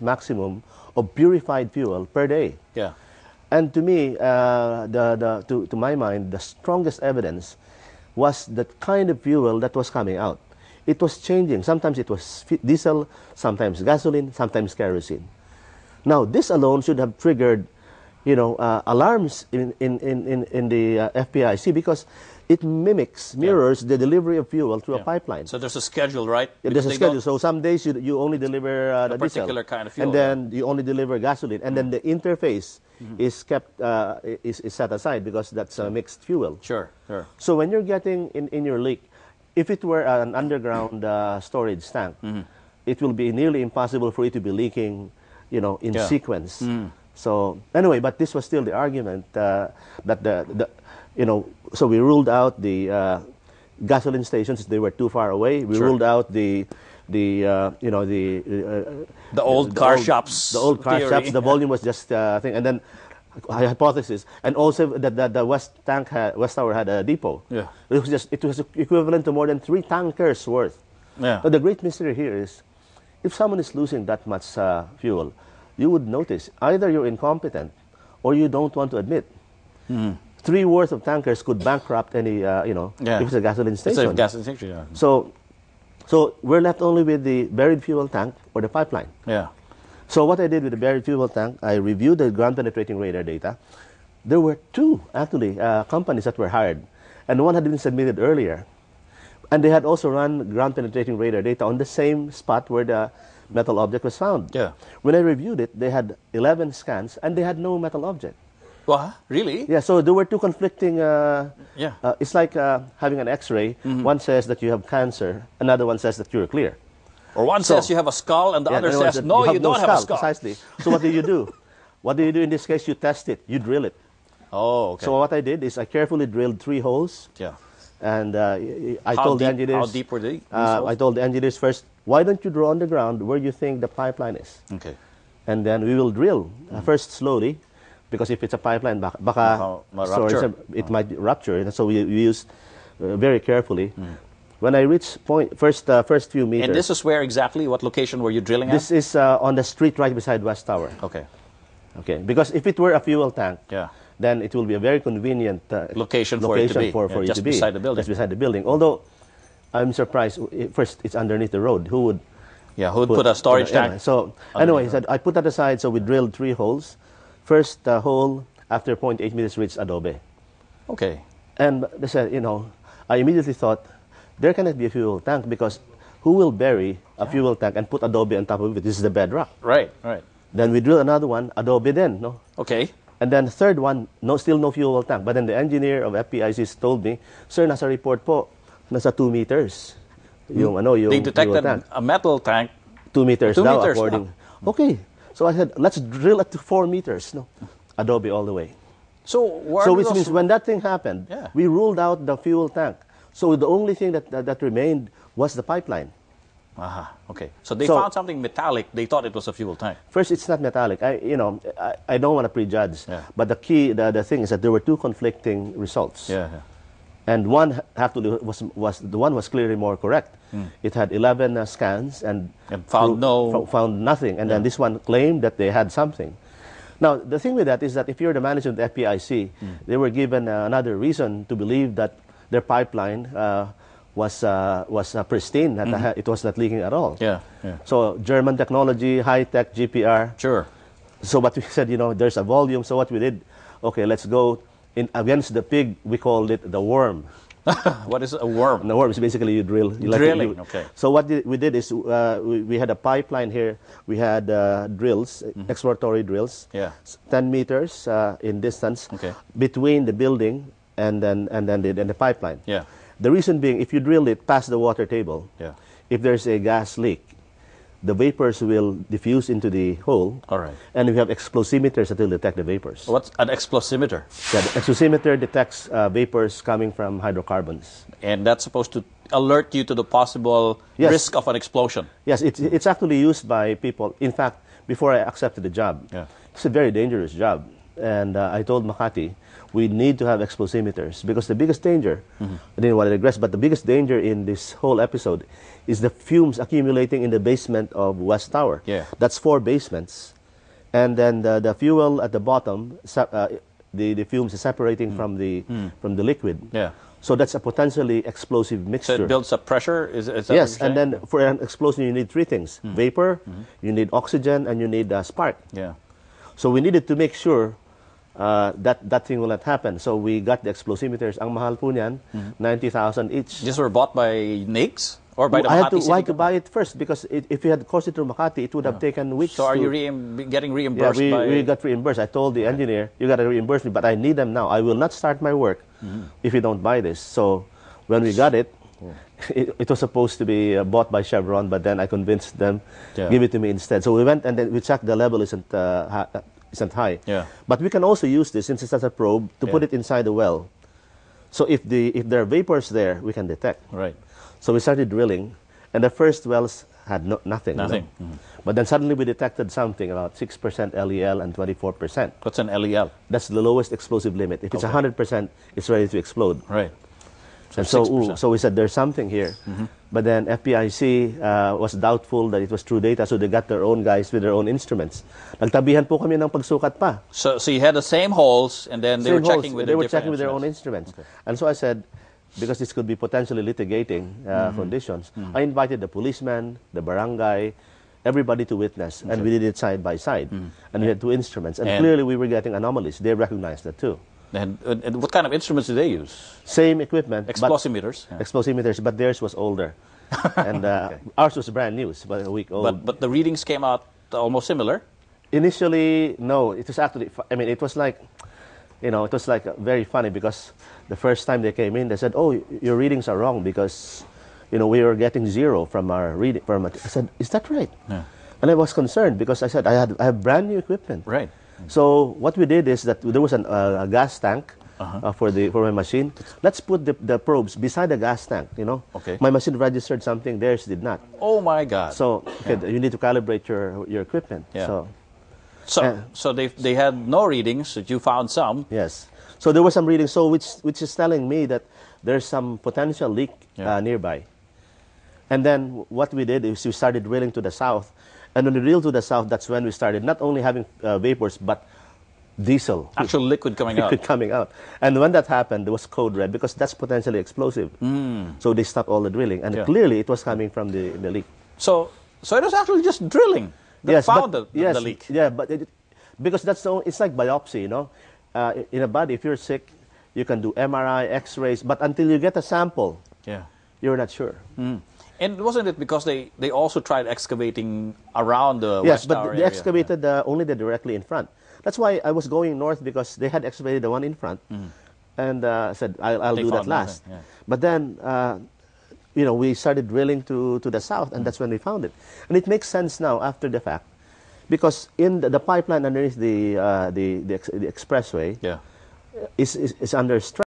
maximum of purified fuel per day. Yeah. And to me, to my mind, the strongest evidence was the kind of fuel that was coming out. It was changing. Sometimes it was diesel, sometimes gasoline, sometimes kerosene. Now, this alone should have triggered, you know, alarms in the FPIC, because it mimics, mirrors the delivery of fuel through a pipeline. So there's a schedule, right? Yeah, there's a schedule. So some days you only deliver the particular diesel, kind of fuel, and then you only deliver gasoline, and then the interface is kept is set aside because that's a mixed fuel. Sure, sure. So when you're getting in your leak, if it were an underground storage tank, it will be nearly impossible for it to be leaking, you know, in sequence. So anyway, but this was still the argument that you know, so we ruled out the gasoline stations; they were too far away. We ruled out the old car shops. The old car shops. The volume was just a thing, and then hypothesis, and also that the West Tower had a depot. Yeah, it was equivalent to more than 3 tankers worth. Yeah. But the great mystery here is, if someone is losing that much fuel, you would notice either you're incompetent or you don't want to admit. Three worth of tankers could bankrupt any, you know, if it's a gasoline station. It's a gasoline station, yeah. So we're left only with the buried fuel tank or the pipeline. Yeah. So what I did with the buried fuel tank, I reviewed the ground penetrating radar data. There were 2, actually, companies that were hired, and one had been submitted earlier. And they had also run ground penetrating radar data on the same spot where the metal object was found. Yeah. When I reviewed it, they had 11 scans, and they had no metal object. Wow, really? Yeah, so there were 2 conflicting... it's like having an x-ray. One says that you have cancer, another one says that you're clear. Or one says you have a skull, and the other says, no, you don't have a skull. Precisely. So what do you do? What do you do in this case? You test it. You drill it. Oh, okay. So what I did is I carefully drilled 3 holes. Yeah. And I told the engineers... How deep were they? I told the engineers first, why don't you draw on the ground where you think the pipeline is? Okay. And then we will drill, first slowly, because if it's a pipeline, it might rupture. And so we use very carefully. When I reached first few meters... And this is where exactly? What location were you drilling at? This is on the street right beside West Tower. Okay. Okay. Because if it were a fuel tank, then it will be a very convenient location for it to be. Just beside the building. Just beside the building. Although, I'm surprised. First, it's underneath the road. Who would... Yeah, who would put a storage tank? So, anyway, he said, I put that aside, so we drilled 3 holes. First hole, after 0.8 meters, reached adobe. Okay. And they said, you know, I immediately thought, there cannot be a fuel tank, because who will bury a fuel tank and put adobe on top of it? This is the bedrock. Right, right. Then we drill another one, adobe then, no? Okay. And then the third one, no, still no fuel tank. But then the engineer of FPIC told me, sir, nasa report po, nasa 2 meters. They detected a metal tank. 2 meters now, according. Okay. So I said, let's drill at 4 meters. No, adobe all the way. So which means when that thing happened, we ruled out the fuel tank. So the only thing that remained was the pipeline. Aha, okay. So they found something metallic. They thought it was a fuel tank. First, it's not metallic. I don't want to prejudge. Yeah. But the key, the thing is that there were 2 conflicting results. Yeah. And one actually was clearly more correct. It had 11 scans and found nothing. And then this one claimed that they had something. Now, the thing with that is that if you're the manager of the FPIC, they were given another reason to believe that their pipeline was pristine, that it was not leaking at all. Yeah, yeah. So German technology, high-tech GPR. Sure. So what we said, you know, there's a volume. So what we did, okay, let's go against the pig. We called it the worm. What is a worm? The worm is basically you drill. Okay. So what we did is we had a pipeline here. We had drills, exploratory drills. Yeah. 10 meters in distance between the building and the pipeline. Yeah. The reason being, if you drill it past the water table, if there's a gas leak, the vapors will diffuse into the hole. All right. And we have explosimeters that will detect the vapors. What's an explosimeter? Yeah, the explosimeter detects vapors coming from hydrocarbons. And that's supposed to alert you to the possible risk of an explosion. Yes, it's actually used by people. In fact, before I accepted the job, it's a very dangerous job. and I told Makati, we need to have explosimeters because the biggest danger, I didn't want to digress, but the biggest danger in this whole episode is the fumes accumulating in the basement of West Tower. Yeah. That's 4 basements. And then the fuel at the bottom, the fumes is separating from the liquid. Yeah. So that's a potentially explosive mixture. So it builds up pressure? Is that yes, and then for an explosion you need 3 things. Vapor, you need oxygen, and you need a spark. Yeah. So we needed to make sure that thing will not happen. So we got the explosimeters. Ang mahal po niyan, 90,000 each. These were bought by NICS? Or by the I had to buy it first because if we had caused it through Makati, it would have taken weeks. So are you getting reimbursed? Yeah, we got reimbursed. I told the engineer, you got to reimburse me, but I need them now. I will not start my work if you don't buy this. So when we got it, it was supposed to be bought by Chevron, but then I convinced them, give it to me instead. So we went and then we checked the level isn't high. Yeah. But we can also use this, since it's not a probe, to put it inside the well. So if there are vapors there, we can detect. Right. So we started drilling, and the first wells had nothing. Nothing. No? But then suddenly we detected something about 6% LEL and 24%. What's an LEL? That's the lowest explosive limit. If it's 100%, it's ready to explode. Right. So and so we said there's something here. But then FPIC was doubtful that it was true data, so they got their own guys with their own instruments. Nagtabihan po kami ng pagsukat pa. So you had the same holes, and then they were checking with their own instruments. Okay. And so I said, because this could be potentially litigating conditions, I invited the policeman, the barangay, everybody to witness, and we did it side by side. And we had 2 instruments, and clearly we were getting anomalies. They recognized that too. And what kind of instruments did they use? Same equipment. Explosimeters. Explosimeters, but theirs was older. And ours was brand new, it's about a week old. But the readings came out almost similar? Initially, no. It was actually, I mean, it was like, you know, it was like very funny because the first time they came in, they said, "Oh, your readings are wrong because, you know, we were getting 0 from our reading." I said, "Is that right?" Yeah. And I was concerned because I said I have brand new equipment. Right. So what we did is that there was a gas tank for my machine. Let's put the probes beside the gas tank. You know. Okay. My machine registered something; theirs did not. Oh my God. So you need to calibrate your equipment. Yeah. So they had no readings, but you found some. Yes. So there were some readings, so which is telling me that there's some potential leak nearby. And then what we did is we started drilling to the south. And when we drilled to the south, that's when we started not only having vapors, but diesel. Actual liquid coming out. Liquid coming out. And when that happened, there was code red, because that's potentially explosive. So they stopped all the drilling. And clearly it was coming from the leak. So it was actually just drilling. Yes, found the leak. Yeah, but because that's it's like biopsy, you know. In a body, if you're sick, you can do MRI, X-rays, but until you get a sample, you're not sure. And wasn't it because they also tried excavating around the West Tower area? Yes, but they excavated only the directly in front. That's why I was going north, because they had excavated the one in front, and said, I'll do that last. Yeah. But then, you know, we started drilling to the south, and that's when we found it. And it makes sense now after the fact, because in the pipeline underneath the expressway is under stress.